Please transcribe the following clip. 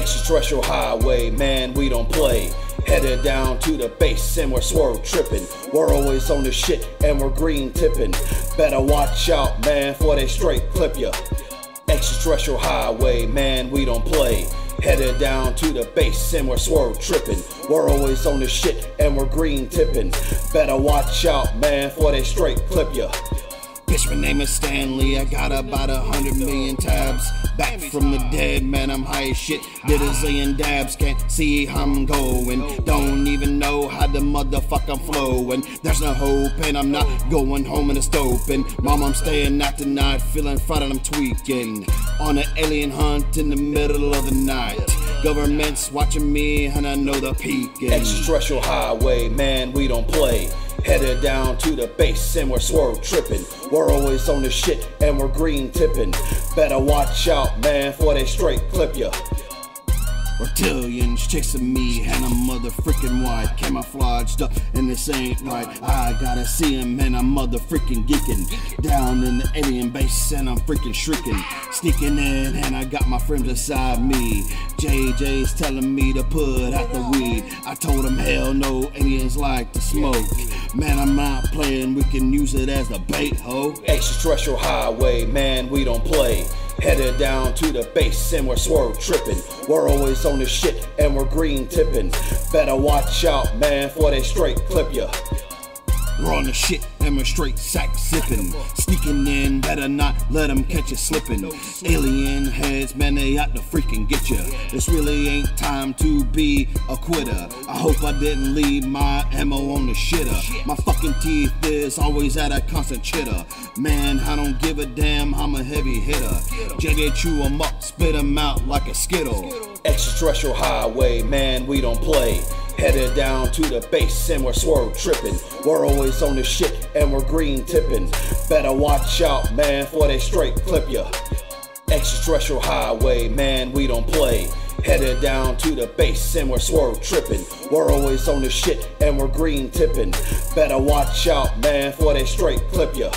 Extraterrestrial highway, man, we don't play. Headed down to the base and we're swerve tripping. We're always on the shit and we're green tipping. Better watch out, man, for they straight clip ya. Extraterrestrial highway, man, we don't play. Headed down to the base and we're swerve tripping. We're always on the shit and we're green tipping. Better watch out, man, for they straight clip ya. Bitch, my name is Stanley, I got about 100 million tabs. Back from the dead, man, I'm high as shit. Did a zillion dabs, can't see how I'm going. Don't even know how the motherfucker I'm flowing. There's no hope and I'm not going home in a stove. And mom, I'm staying out tonight, feeling frightened, I'm tweaking. On an alien hunt in the middle of the night. Government's watching me and I know they're peeking. Extraterrestrial highway, man, we don't play. Headed down to the base and we're swerve tripping. We're always on the shit and we're green tipping. Better watch out, man, for they straight clip ya. Reptilians chasing me and I'm mother freaking wide. Camouflaged up and this ain't right. I gotta see him and I'm mother freaking geeking. Down in the alien base and I'm freaking shrieking. Sneaking in and I got my friends beside me. JJ's telling me to put out the weed. I told him hell no, aliens like to smoke. Man, I'm not playing, we can use it as a bait, ho. Extraterrestrial highway, man, we don't play. Headed down to the base and we're swerve tripping. We're always on the shit and we're green tipping. Better watch out, man, for they straight clip ya. We're on the shit and we're straight sack zipping. Sneaking in, better not let them catch you slipping. Alien heads, man, they ought to freaking get ya. This really ain't time to be a quitter. I hope I didn't leave my ammo on the shitter. My fucking teeth is always at a constant chitter. Man, I don't give a damn, I'm a heavy hitter. JJ chew 'em up, spit 'em out like a skittle. Extraterrestrial highway, man, we don't play. Headed down to the base and we're swerve tripping. We're always on the shit and we're green tipping. Better watch out, man, for they straight clip ya. Extraterrestrial highway, man, we don't play. Headed down to the base and we're swerve tripping. We're always on the shit and we're green tipping. Better watch out, man, for they straight clip ya.